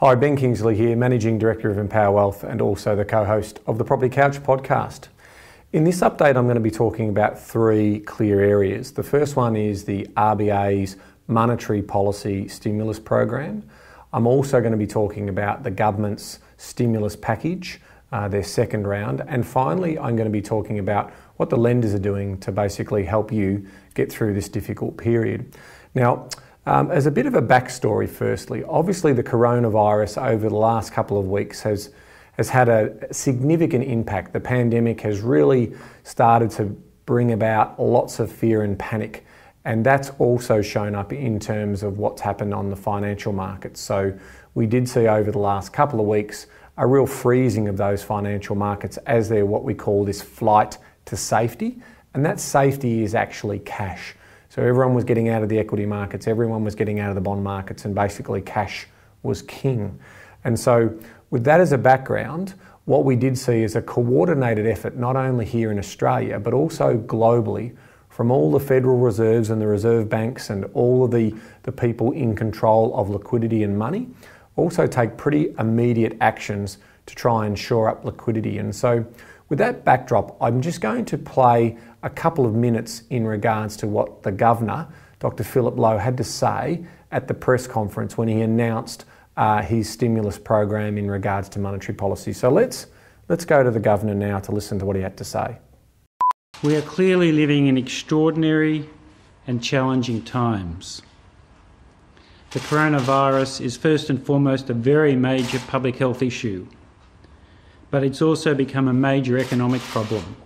Hi, Ben Kingsley here, Managing Director of Empower Wealth and also the co-host of the Property Couch podcast. In this update, I'm going to be talking about three clear areas. The first one is the RBA's monetary policy stimulus program. I'm also going to be talking about the government's stimulus package, their second round. And finally, I'm going to be talking about what the lenders are doing to basically help you get through this difficult period. Now, as a bit of a backstory, firstly, obviously the coronavirus over the last couple of weeks has had a significant impact. The pandemic has really started to bring about lots of fear and panic, and that's also shown up in terms of what's happened on the financial markets. So we did see over the last couple of weeks a real freezing of those financial markets as they're what we call this flight to safety, and that safety is actually cash. So everyone was getting out of the equity markets, everyone was getting out of the bond markets, and basically cash was king. And so with that as a background, what we did see is a coordinated effort, not only here in Australia, but also globally, from all the Federal Reserves and the Reserve Banks and all of the people in control of liquidity and money, also take pretty immediate actions to try and shore up liquidity. And so with that backdrop, I'm just going to play a couple of minutes in regards to what the Governor, Dr Philip Lowe, had to say at the press conference when he announced his stimulus program in regards to monetary policy. So let's go to the Governor now to listen to what he had to say. We are clearly living in extraordinary and challenging times. The coronavirus is first and foremost a very major public health issue, but it's also become a major economic problem,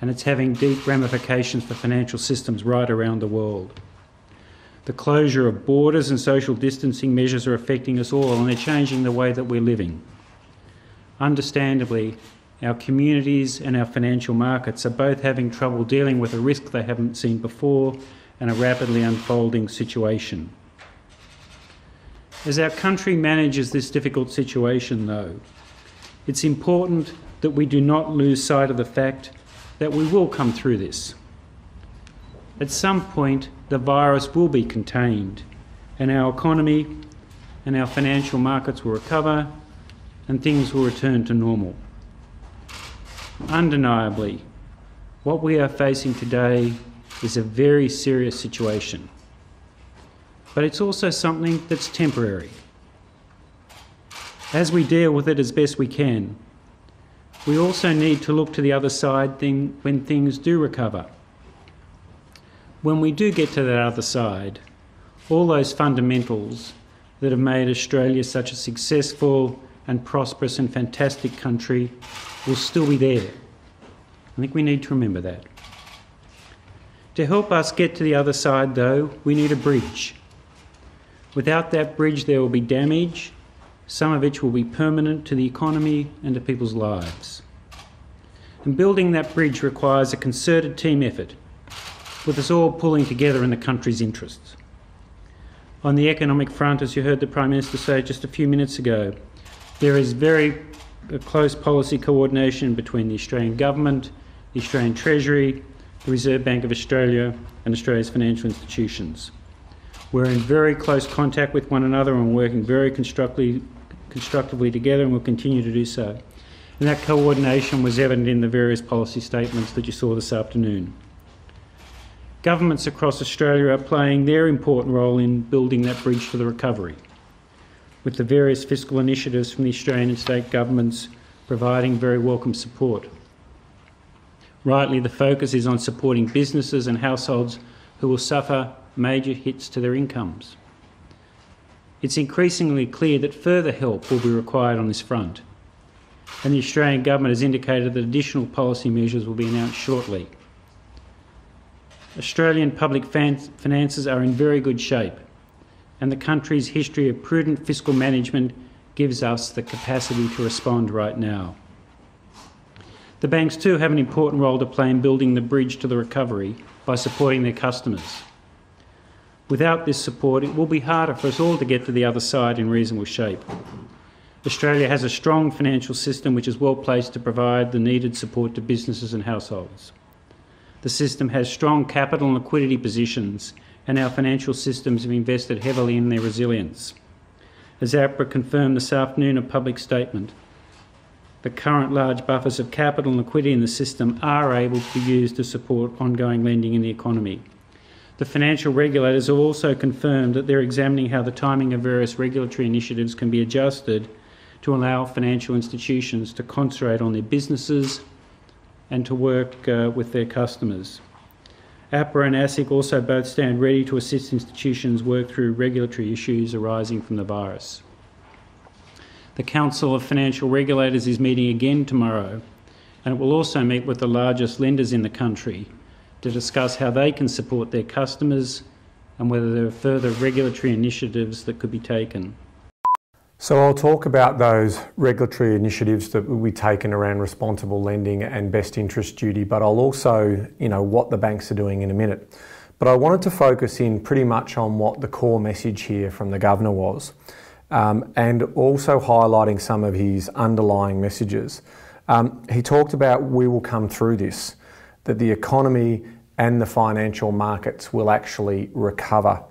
and it's having deep ramifications for financial systems right around the world. The closure of borders and social distancing measures are affecting us all, and they're changing the way that we're living. Understandably, our communities and our financial markets are both having trouble dealing with a risk they haven't seen before and a rapidly unfolding situation. As our country manages this difficult situation, though, it's important that we do not lose sight of the fact that we will come through this. At some point, the virus will be contained, and our economy and our financial markets will recover, and things will return to normal. Undeniably, what we are facing today is a very serious situation, but it's also something that's temporary. As we deal with it as best we can, we also need to look to the other side when things do recover. When we do get to that other side, all those fundamentals that have made Australia such a successful and prosperous and fantastic country will still be there. I think we need to remember that. To help us get to the other side, though, we need a bridge. Without that bridge, there will be damage, some of which will be permanent to the economy and to people's lives. And building that bridge requires a concerted team effort, with us all pulling together in the country's interests. On the economic front, as you heard the Prime Minister say just a few minutes ago, there is very close policy coordination between the Australian Government, the Australian Treasury, the Reserve Bank of Australia and Australia's financial institutions. We're in very close contact with one another and working very constructively together, and will continue to do so. And that coordination was evident in the various policy statements that you saw this afternoon. Governments across Australia are playing their important role in building that bridge for the recovery, with the various fiscal initiatives from the Australian and state governments providing very welcome support. Rightly, the focus is on supporting businesses and households who will suffer major hits to their incomes. It's increasingly clear that further help will be required on this front, and the Australian Government has indicated that additional policy measures will be announced shortly. Australian public finances are in very good shape, and the country's history of prudent fiscal management gives us the capacity to respond right now. The banks too have an important role to play in building the bridge to the recovery by supporting their customers. Without this support, it will be harder for us all to get to the other side in reasonable shape. Australia has a strong financial system which is well placed to provide the needed support to businesses and households. The system has strong capital and liquidity positions, and our financial systems have invested heavily in their resilience. as APRA confirmed this afternoon in a public statement. The current large buffers of capital and liquidity in the system are able to be used to support ongoing lending in the economy. The financial regulators have also confirmed that they're examining how the timing of various regulatory initiatives can be adjusted to allow financial institutions to concentrate on their businesses and to work with their customers. APRA and ASIC also both stand ready to assist institutions work through regulatory issues arising from the virus. The Council of Financial Regulators is meeting again tomorrow, and it will also meet with the largest lenders in the country to discuss how they can support their customers and whether there are further regulatory initiatives that could be taken. So I'll talk about those regulatory initiatives that will be taken around responsible lending and best interest duty, but I'll also, what the banks are doing in a minute. But I wanted to focus in pretty much on what the core message here from the Governor was, and also highlighting some of his underlying messages. He talked about we will come through this, that the economy and the financial markets will actually recover.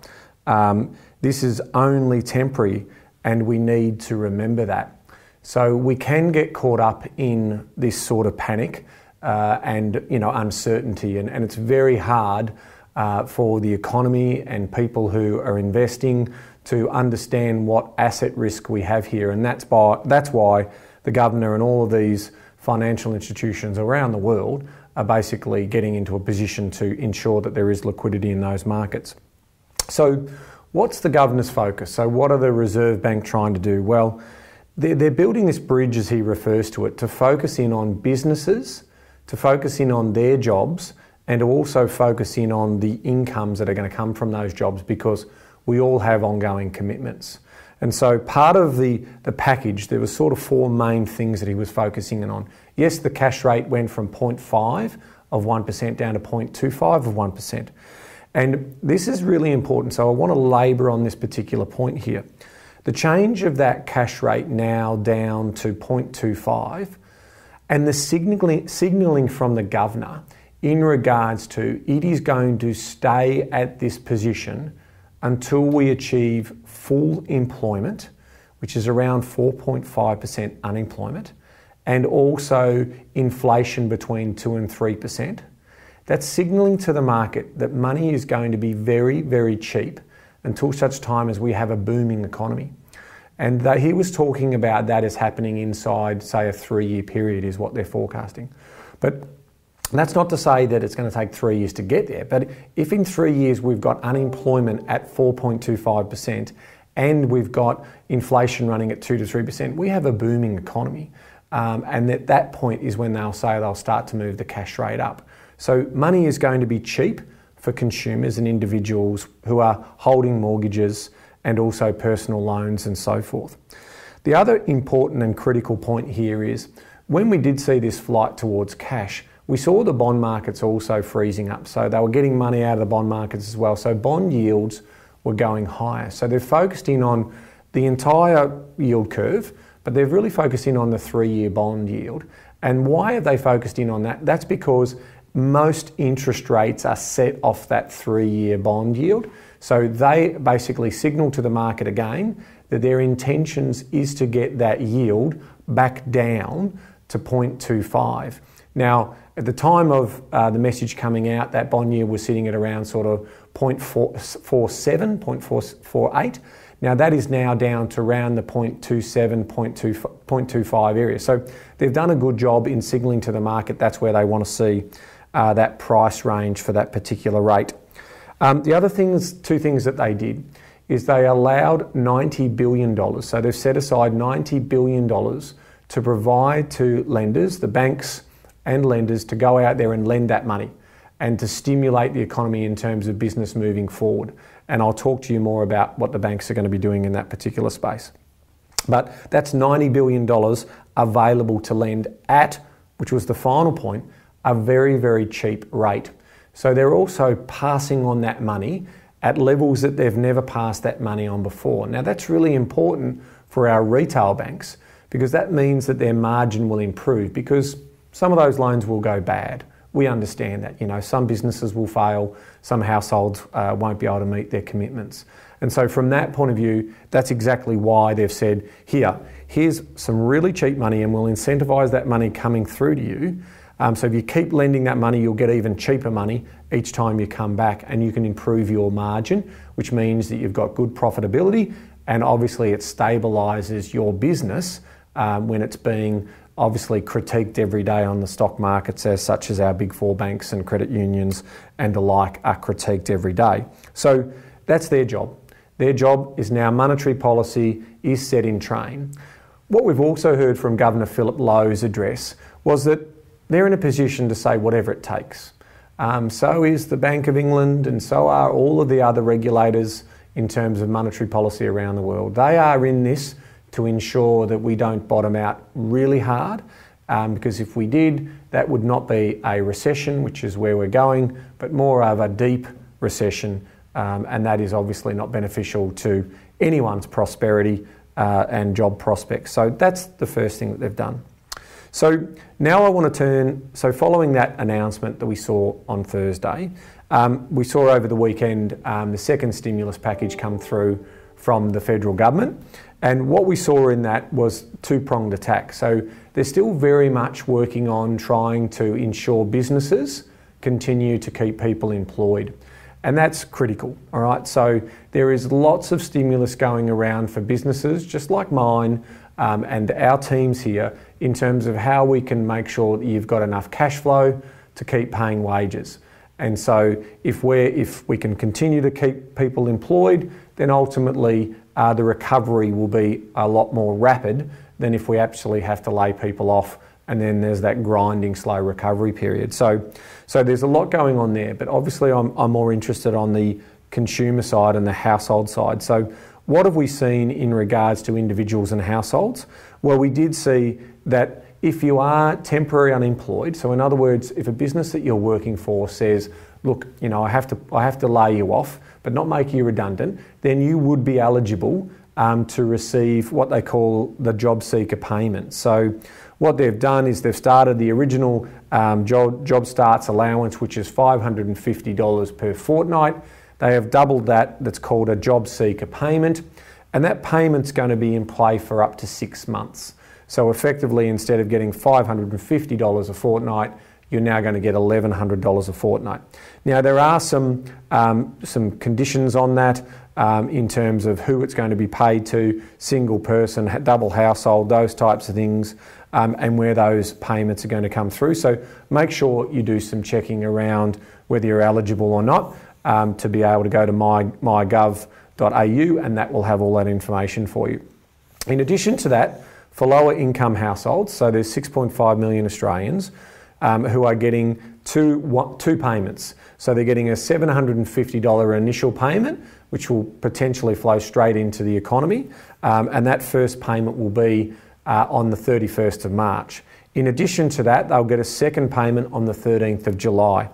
This is only temporary, and we need to remember that. So we can get caught up in this sort of panic and uncertainty, and it's very hard for the economy and people who are investing to understand what asset risk we have here, and that's why the Governor and all of these financial institutions around the world are basically getting into a position to ensure that there is liquidity in those markets. So what's the Governor's focus? So what are the Reserve Bank trying to do? Well, they're building this bridge, as he refers to it, to focus in on businesses, to focus in on their jobs, and to also focus in on the incomes that are going to come from those jobs, because we all have ongoing commitments. And so part of the package, there were sort of four main things that he was focusing in on. Yes, the cash rate went from 0.5 of 1% down to 0.25 of 1%. And this is really important, so I want to labour on this particular point here. The change of that cash rate now down to 0.25 and the signalling from the Governor in regards to it is going to stay at this position until we achieve full employment, which is around 4.5% unemployment, and also inflation between 2 and 3%. That's signalling to the market that money is going to be very, very cheap until such time as we have a booming economy. And that he was talking about that as happening inside, say, a 3-year period is what they're forecasting. But that's not to say that it's going to take 3 years to get there. But if in 3 years we've got unemployment at 4.25% and we've got inflation running at 2 to 3%, we have a booming economy. And at that point is when they'll say they'll start to move the cash rate up. So money is going to be cheap for consumers and individuals who are holding mortgages and also personal loans and so forth. The other important and critical point here is when we did see this flight towards cash, we saw the bond markets also freezing up. So they were getting money out of the bond markets as well. So bond yields were going higher. So they're focused in on the entire yield curve, but they've really focused in on the 3-year bond yield. And why have they focused in on that? That's because most interest rates are set off that 3-year bond yield. So they basically signal to the market again that their intentions is to get that yield back down to 0.25. Now, at the time of the message coming out, that bond yield was sitting at around sort of 0.47, 0.48. Now, that is now down to around the 0.27, 0.25 area. So they've done a good job in signalling to the market that's where they want to see that price range for that particular rate. The other things, two things that they did is they allowed $90 billion. So they've set aside $90 billion to provide to lenders, the banks and lenders, to go out there and lend that money and to stimulate the economy in terms of business moving forward. And I'll talk to you more about what the banks are going to be doing in that particular space. But that's $90 billion available to lend at, which was the final point, a very, very cheap rate. So they're also passing on that money at levels that they've never passed that money on before. Now that's really important for our retail banks because that means that their margin will improve because some of those loans will go bad. We understand that, some businesses will fail, some households won't be able to meet their commitments. And so from that point of view, that's exactly why they've said, here's some really cheap money and we'll incentivise that money coming through to you. So if you keep lending that money, you'll get even cheaper money each time you come back, and you can improve your margin, which means that you've got good profitability, and obviously it stabilises your business when it's being obviously critiqued every day on the stock markets, as such as our big four banks and credit unions and the like are critiqued every day. So that's their job. Their job is now monetary policy is set in train. What we've also heard from Governor Philip Lowe's address was that they're in a position to say whatever it takes. So is the Bank of England, and so are all of the other regulators in terms of monetary policy around the world. They are in this to ensure that we don't bottom out really hard, because if we did, that would not be a recession, which is where we're going, but more of a deep recession, and that is obviously not beneficial to anyone's prosperity and job prospects. So that's the first thing that they've done. So now I want to turn, so following that announcement that we saw on Thursday, we saw over the weekend the second stimulus package come through from the federal government. And what we saw in that was two-pronged attack. So they're still very much working on trying to ensure businesses continue to keep people employed. And that's critical, all right? So there is lots of stimulus going around for businesses, just like mine, and our teams here, in terms of how we can make sure that you've got enough cash flow to keep paying wages. And so if we can continue to keep people employed, then ultimately the recovery will be a lot more rapid than if we actually have to lay people off, and then there's that grinding slow recovery period. So there's a lot going on there, but obviously I'm more interested on the consumer side and the household side. So what have we seen in regards to individuals and households? Well, we did see that if you are temporarily unemployed, so in other words, if a business that you're working for says, look, you know, I have to lay you off, but not make you redundant, then you would be eligible to receive what they call the JobSeeker payment. So what they've done is they've started the original job starts allowance, which is $550 per fortnight. They have doubled that. That's called a JobSeeker payment, and that payment's going to be in play for up to 6 months. So effectively, instead of getting $550 a fortnight, you're now going to get $1,100 a fortnight. Now, there are some conditions on that in terms of who it's going to be paid to, single person, double household, those types of things, and where those payments are going to come through. So make sure you do some checking around whether you're eligible or not, to be able to go to mygov.au, and that will have all that information for you. In addition to that, for lower income households, so there's 6.5 million Australians who are getting two payments. So they're getting a $750 initial payment, which will potentially flow straight into the economy, and that first payment will be on the 31st of March. In addition to that, they'll get a second payment on the 13th of July.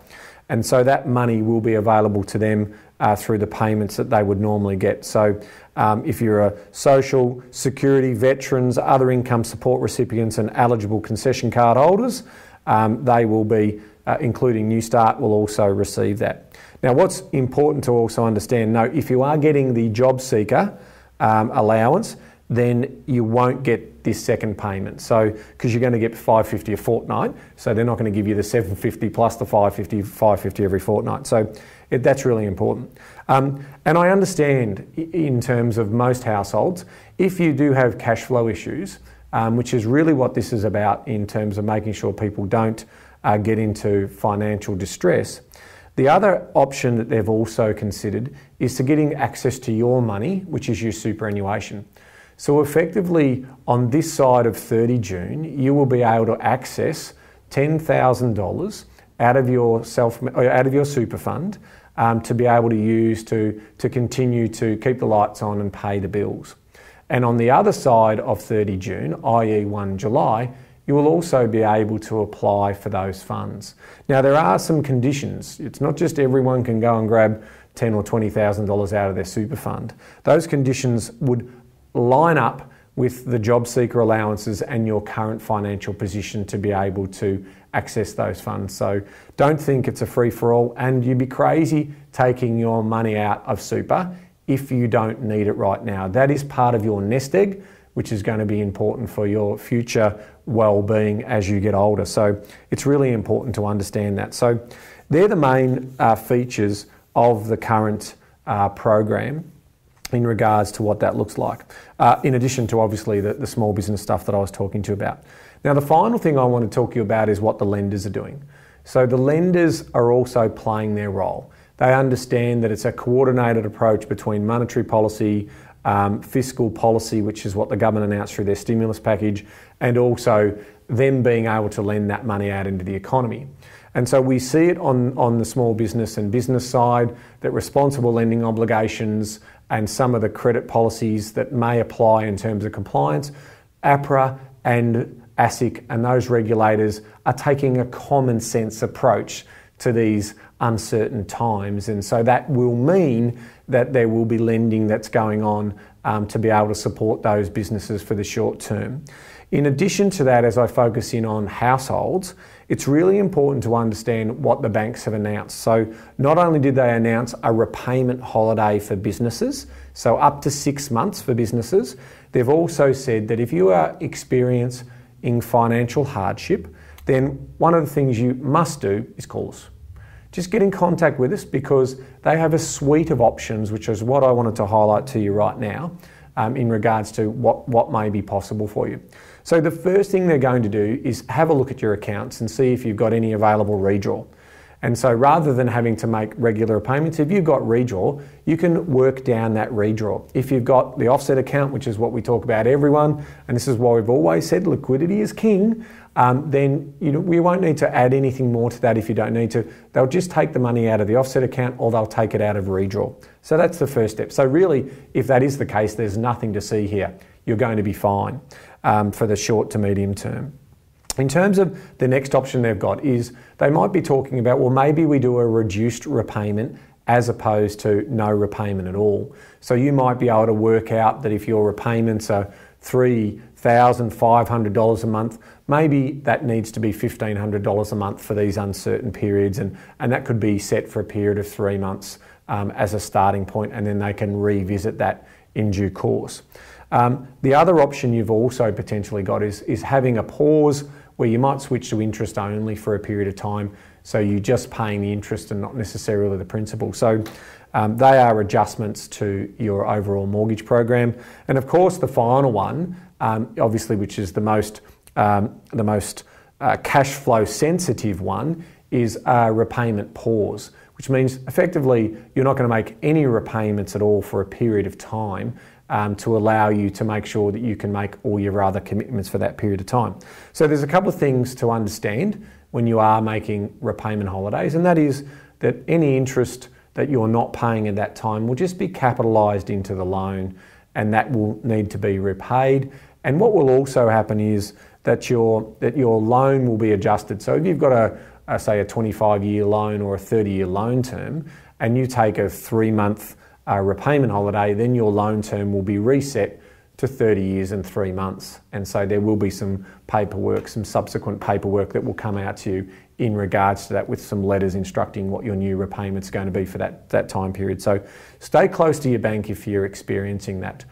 And so that money will be available to them through the payments that they would normally get. So if you're a social security, veterans, other income support recipients and eligible concession card holders, they will be, including Newstart, will also receive that. Now what's important to also understand, no, if you are getting the JobSeeker allowance, then you won't get this second payment. So, because you're going to get $550 a fortnight, so they're not going to give you the $750 plus the $550 every fortnight. So that's really important. And I understand in terms of most households, if you do have cash flow issues, which is really what this is about in terms of making sure people don't get into financial distress. The other option that they've also considered is to getting access to your money, which is your superannuation. So effectively, on this side of 30 June, you will be able to access $10,000 out of your super fund to be able to use to continue to keep the lights on and pay the bills. And on the other side of 30 June, i.e. 1 July, you will also be able to apply for those funds. Now, there are some conditions. It's not just everyone can go and grab $10,000 or $20,000 out of their super fund. Those conditions would line up with the JobSeeker allowances and your current financial position to be able to access those funds. So don't think it's a free-for-all, and you'd be crazy taking your money out of super if you don't need it right now. That is part of your nest egg, which is going to be important for your future well-being as you get older. So it's really important to understand that. So they're the main features of the current program in regards to what that looks like, in addition to obviously the small business stuff that I was talking to you about. Now the final thing I want to talk to you about is what the lenders are doing. So the lenders are also playing their role. They understand that it's a coordinated approach between monetary policy, fiscal policy, which is what the government announced through their stimulus package, and also them being able to lend that money out into the economy. And so we see it on the small business and business side, that responsible lending obligations and some of the credit policies that may apply in terms of compliance, APRA and ASIC and those regulators are taking a common sense approach to these uncertain times. And so that will mean that there will be lending that's going on to be able to support those businesses for the short term. In addition to that, as I focus in on households, it's really important to understand what the banks have announced. So not only did they announce a repayment holiday for businesses, so up to 6 months for businesses, they've also said that if you are experiencing financial hardship, then one of the things you must do is call us. Just get in contact with us, because they have a suite of options, which is what I wanted to highlight to you right now in regards to what may be possible for you. So the first thing they're going to do is have a look at your accounts and see if you've got any available redraw. And so rather than having to make regular payments, if you've got redraw, you can work down that redraw. If you've got the offset account, which is what we talk about everyone, and this is why we've always said liquidity is king, then we won't need to add anything more to that if you don't need to. They'll just take the money out of the offset account, or they'll take it out of redraw. So that's the first step. So really, if that is the case, there's nothing to see here. You're going to be fine for the short to medium term. In terms of the next option they've got is they might be talking about, well, maybe we do a reduced repayment as opposed to no repayment at all. So you might be able to work out that if your repayments are $3,500 a month, maybe that needs to be $1,500 a month for these uncertain periods, and that could be set for a period of 3 months as a starting point, and then they can revisit that in due course. The other option you've also potentially got is having a pause where you might switch to interest only for a period of time, so you're just paying the interest and not necessarily the principal. So they are adjustments to your overall mortgage program. And of course the final one, obviously, which is the most cash flow sensitive one, is a repayment pause, which means effectively you're not going to make any repayments at all for a period of time, to allow you to make sure that you can make all your other commitments for that period of time. So there's a couple of things to understand when you are making repayment holidays, and that is that any interest that you're not paying at that time will just be capitalised into the loan, and that will need to be repaid. And what will also happen is that your loan will be adjusted. So if you've got a 25-year loan or a 30-year loan term, and you take a 3-month repayment holiday, then your loan term will be reset to 30 years and 3 months. And so there will be some paperwork, some subsequent paperwork that will come out to you in regards to that, with some letters instructing what your new repayment's going to be for that time period. So stay close to your bank if you're experiencing that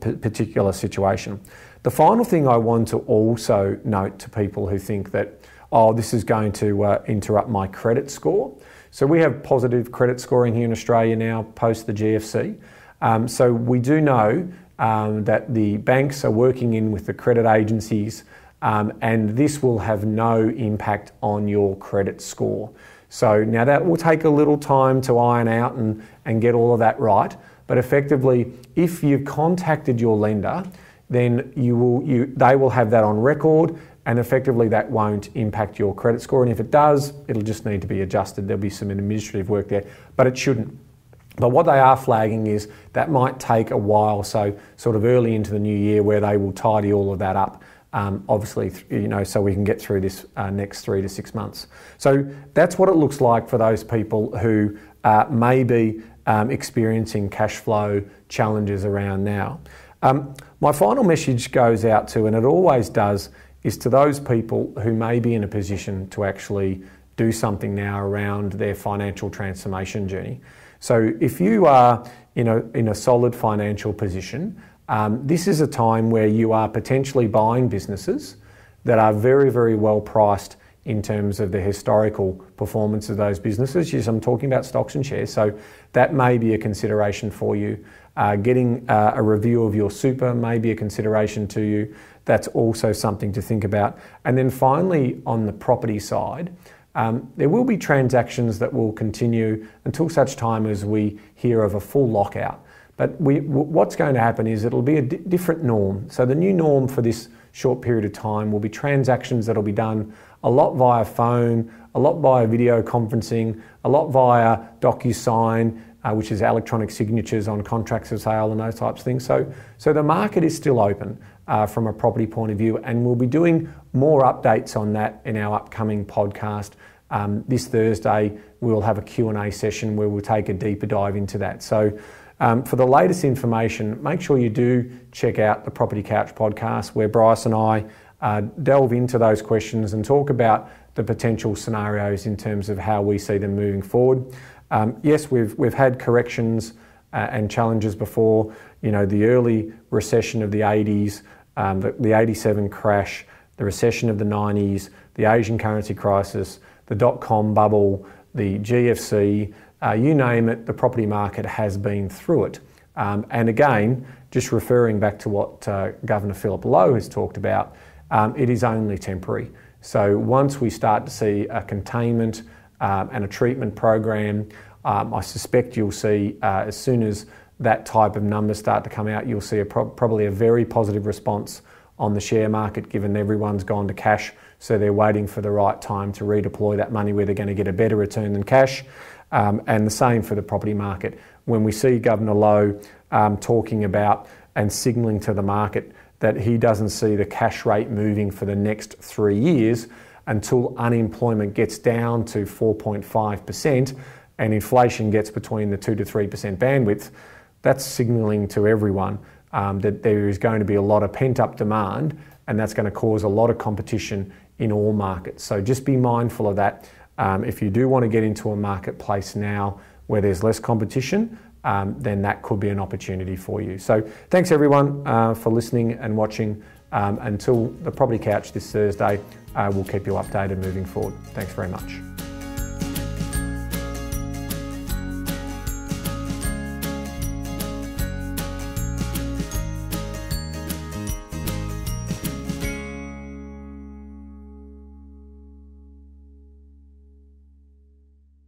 particular situation. The final thing I want to also note to people who think that, oh, this is going to interrupt my credit score. So we have positive credit scoring here in Australia now post the GFC. So we do know that the banks are working in with the credit agencies, and this will have no impact on your credit score. So now that will take a little time to iron out and get all of that right. But effectively, if you've contacted your lender, then they will have that on record, and effectively that won't impact your credit score. And if it does, it'll just need to be adjusted. There'll be some administrative work there, but it shouldn't. But what they are flagging is that might take a while, so sort of early into the new year where they will tidy all of that up, obviously, so we can get through this next 3 to 6 months. So that's what it looks like for those people who may be experiencing cash flow challenges around now. My final message goes out to, and it always does, is to those people who may be in a position to actually do something now around their financial transformation journey. So if you are in a solid financial position. This is a time where you are potentially buying businesses that are very, very well priced in terms of the historical performance of those businesses. Yes, I'm talking about stocks and shares, so that may be a consideration for you. Getting a review of your super may be a consideration to you. That's also something to think about. And then finally, on the property side, there will be transactions that will continue until such time as we hear of a full lockout. But what's going to happen is it'll be a different norm. So the new norm for this short period of time will be transactions that'll be done a lot via phone, a lot via video conferencing, a lot via DocuSign, which is electronic signatures on contracts of sale and those types of things. So the market is still open from a property point of view, and we'll be doing more updates on that in our upcoming podcast. This Thursday, we'll have a Q&A session where we'll take a deeper dive into that. So for the latest information, make sure you do check out the Property Couch podcast, where Bryce and I delve into those questions and talk about the potential scenarios in terms of how we see them moving forward. Yes, we've had corrections and challenges before. You know, the early recession of the 80s, the 87 crash, the recession of the 90s, the Asian currency crisis, the dot-com bubble, the GFC, you name it, the property market has been through it. And again, just referring back to what Governor Philip Lowe has talked about, it is only temporary. So once we start to see a containment and a treatment program, I suspect you'll see, as soon as that type of numbers start to come out, you'll see probably a very positive response on the share market, given everyone's gone to cash, so they're waiting for the right time to redeploy that money where they're going to get a better return than cash. And the same for the property market. When we see Governor Lowe talking about and signalling to the market that he doesn't see the cash rate moving for the next 3 years until unemployment gets down to 4.5% and inflation gets between the 2 to 3% bandwidth, that's signalling to everyone that there is going to be a lot of pent-up demand, and that's going to cause a lot of competition in all markets. So just be mindful of that. If you do want to get into a marketplace now where there's less competition, then that could be an opportunity for you. So thanks everyone for listening and watching. Until the Property Couch this Thursday, we'll keep you updated moving forward. Thanks very much.